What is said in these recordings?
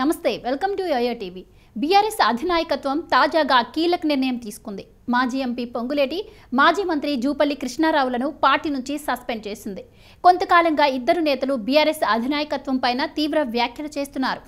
నమస్తే welcome to YoYo TV BRS అధినాయకత్వం తాజాగా కీలక నిర్ణయం తీసుకుంది మాజీ ఎంపీ పొంగులేటి మాజీ మంత్రి జూపల్లి కృష్ణారావులను పార్టీ నుంచి సస్పెండ్ చేసింది కొంతకాలంగా ఇద్దరు నేతలు బీఆర్ఎస్ అధినాయకత్వంపైన తీవ్ర వ్యాఖ్యలు చేస్తున్నారు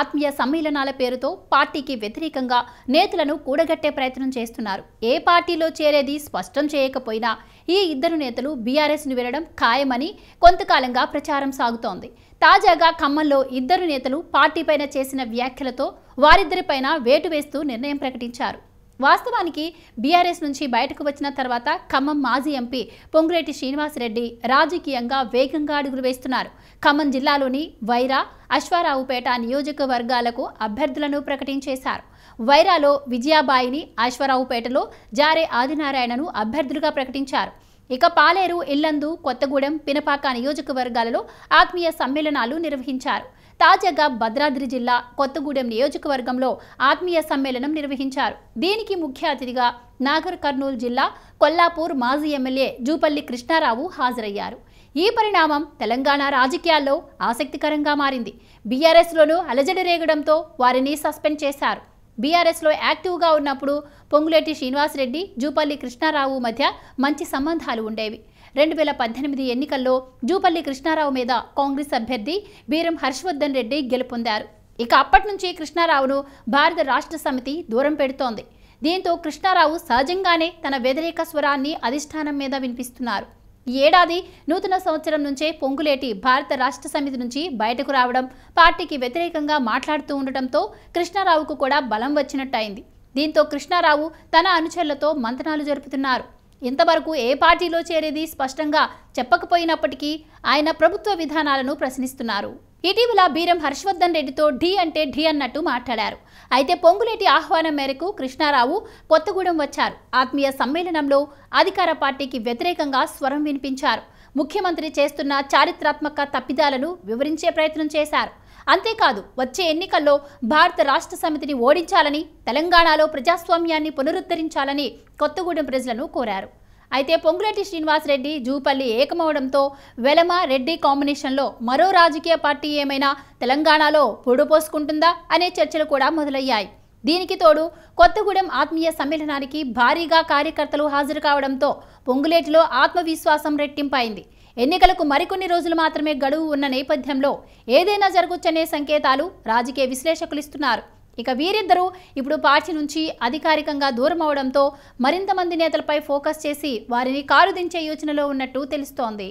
ఆత్మీయ సమ్మేళనాల పేరుతో పార్టీకి వ్యతిరేకంగా నేతలను కూడగట్టే ప్రయత్నం చేస్తున్నారు ఏ పార్టీలో చేరేది స్పష్టం చేయకపోయినా ఈ ఇద్దరు నేతలు బీఆర్ఎస్ ని విడడం ఖాయమని కొంతకాలంగా ప్రచారం సాగుతోంది తాజాగా ఖమ్మంలో ఇద్దరు నేతలు పార్టీపైన చేసిన వ్యాఖ్యలతో వారిద్దరిపైన వేటు వేస్తూ నిర్ణయం ప్రకటించారు వాస్తవానికి బీఆర్ఎస్ నుంచి బయటకు వచ్చిన తర్వాత ఖమ్మం మాజీ ఎంపీ పొంగులేటి శ్రీనివాస్ రెడ్డి రాజకీయంగా వేగంగా అడుగులు వేస్తున్నారు ఖమ్మం జిల్లాలోని వైరా అశ్వారావుపేట నియోజకవర్గాలకు అభ్యర్థులను ప్రకటించేశారు వైరాలో విజయాబాయిని అశ్వారావుపేటలో జారే ఆదినారాయణను అభ్యర్థులుగా ప్రకటించారు ఇక పాలేరు ఇల్లందు కొత్తగూడెం పినపాక నియోజకవర్గాలలో ఆత్మీయ సమ్మేళనాలు నిర్వహించారు తాజాగా భద్రాద్రి జిల్లా కొత్తగూడెం నియోజకవర్గంలో ఆత్మీయ సమ్మేళనం నిర్వహించారు దీనికి ముఖ్య అతిథిగా నాగర్ కర్నూల్ జిల్లా కొల్లాపూర్ మాజీ ఎమ్మెల్యే జూపల్లి కృష్ణారావు హాజరయ్యారు ఈ పరిణామం తెలంగాణ రాజకీయాల్లో ఆసక్తికరంగా మారింది బీఆర్ఎస్లోనూ అలజడి రేగడంతో వారిని సస్పెండ్ చేశారు బీఆర్ఎస్లో యాక్టివ్గా ఉన్నప్పుడు పొంగులేటి శ్రీనివాస్ రెడ్డి జూపల్లి కృష్ణారావు మధ్య మంచి సంబంధాలు ఉండేవి 2018 ఎన్నికల్లో జూపల్లి కృష్ణారావు మీద కాంగ్రెస్ అభ్యర్థి బీరం హర్షవర్ధన్ రెడ్డి గెలుపొందారు ఇక అప్పటి నుంచి కృష్ణారావును భారత రాష్ట్ర సమితి దూరం పెడుతోంది దీంతో కృష్ణారావు సహజంగానే తన వ్యతిరేక స్వరాన్ని అధిష్టానం మీద వినిపిస్తున్నారు ఈ ఏడాది నూతన సంవత్సరం నుంచే పొంగులేటి భారత రాష్ట్ర సమితి నుంచి బయటకు రావడం పార్టీకి వ్యతిరేకంగా మాట్లాడుతూ ఉండటంతో కృష్ణారావుకు కూడా బలం వచ్చినట్టయింది దీంతో కృష్ణారావు తన అనుచరులతో మంతనాలు జరుపుతున్నారు ఇంతవరకు ఏ పార్టీలో చేరేది స్పష్టంగా చెప్పకపోయినప్పటికీ ఆయన ప్రభుత్వ విధానాలను ప్రశ్నిస్తున్నారు ఇటీవల బీరం హర్షవర్ధన్ రెడ్డితో ఢీ అంటే ఢీ అన్నట్టు మాట్లాడారు అయితే పొంగులేటి ఆహ్వానం మేరకు కృష్ణారావు కొత్తగూడెం వచ్చారు ఆత్మీయ సమ్మేళనంలో అధికార పార్టీకి వ్యతిరేకంగా స్వరం వినిపించారు ముఖ్యమంత్రి చేస్తున్న చారిత్రాత్మక తప్పిదాలను వివరించే ప్రయత్నం చేశారు అంతేకాదు వచ్చే ఎన్నికల్లో భారత రాష్ట్ర సమితిని ఓడించాలని తెలంగాణలో ప్రజాస్వామ్యాన్ని పునరుద్ధరించాలని కొత్తగూడెం ప్రజలను కోరారు అయితే పొంగులేటి శ్రీనివాస్ రెడ్డి జూపల్లి ఏకమవడంతో వెలమ రెడ్డి కాంబినేషన్లో మరో రాజకీయ పార్టీ ఏమైనా తెలంగాణలో పొడిపోసుకుంటుందా అనే చర్చలు కూడా మొదలయ్యాయి దీనికి తోడు కొత్తగూడెం ఆత్మీయ సమ్మేళనానికి భారీగా కార్యకర్తలు హాజరు కావడంతో పొంగులేటిలో ఆత్మవిశ్వాసం రెట్టింపైంది ఎన్నికలకు మరికొన్ని రోజులు మాత్రమే గడువు ఉన్న నేపథ్యంలో ఏదైనా జరగొచ్చనే సంకేతాలు రాజకీయ విశ్లేషకులు ఇస్తున్నారు ఇక వీరిద్దరూ ఇప్పుడు పార్టీ నుంచి అధికారికంగా దూరం అవడంతో మరింత మంది నేతలపై ఫోకస్ చేసి వారిని కారుదించే యోచనలో ఉన్నట్టు తెలుస్తోంది